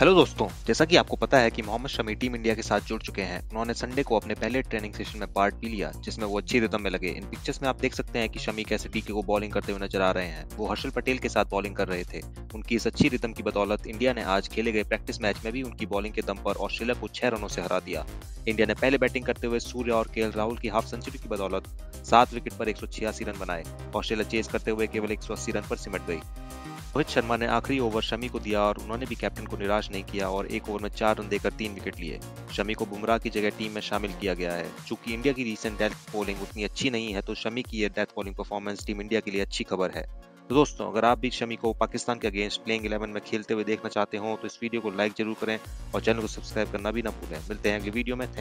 Hello दोस्तों, जैसा कि आपको पता है कि मोहम्मद शमी टीम इंडिया के साथ जुड़ चुके हैं। उन्होंने संडे को अपने पहले ट्रेनिंग सेशन में पार्ट भी लिया जिसमें वो अच्छी रिदम में लगे। इन पिक्चर्स में आप देख सकते हैं कि शमी कैसे टीके को बॉलिंग करते हुए नजर आ रहे हैं। वो हर्षल पटेल के साथ बॉलिंग कर रहे थे। उनकी इस अच्छी रिदम की बदौलत इंडिया ने आज खेले गए प्रैक्टिस मैच में भी उनकी बॉलिंग के दम पर ऑस्ट्रेलिया को 6 रनों से हरा दिया। इंडिया ने पहले बैटिंग करते हुए सूर्य और के एल राहुल की हाफ सेंचुरी की बदौलत 7 विकेट पर 186 रन बनाए। ऑस्ट्रेलिया चेस करते हुए केवल 180 रन पर सिमट गई। रोहित शर्मा ने आखिरी ओवर शमी को दिया और उन्होंने भी कैप्टन को निराश नहीं किया और 1 ओवर में 4 रन देकर 3 विकेट लिए। शमी को बुमराह की जगह टीम में शामिल किया गया है। चूंकि इंडिया की रीसेंट डेथ बॉलिंग उतनी अच्छी नहीं है तो शमी की यह death bowling performance team India के लिए अच्छी खबर है। तो दोस्तों, अगर आप भी शमी को पाकिस्तान के अगेंस्ट प्लेइंग 11 में खेलते हुए देखना चाहते हो तो इस वीडियो को लाइक जरूर करें और चैनल को सब्सक्राइब करना भी ना भूलें। मिलते हैं अगली वीडियो में।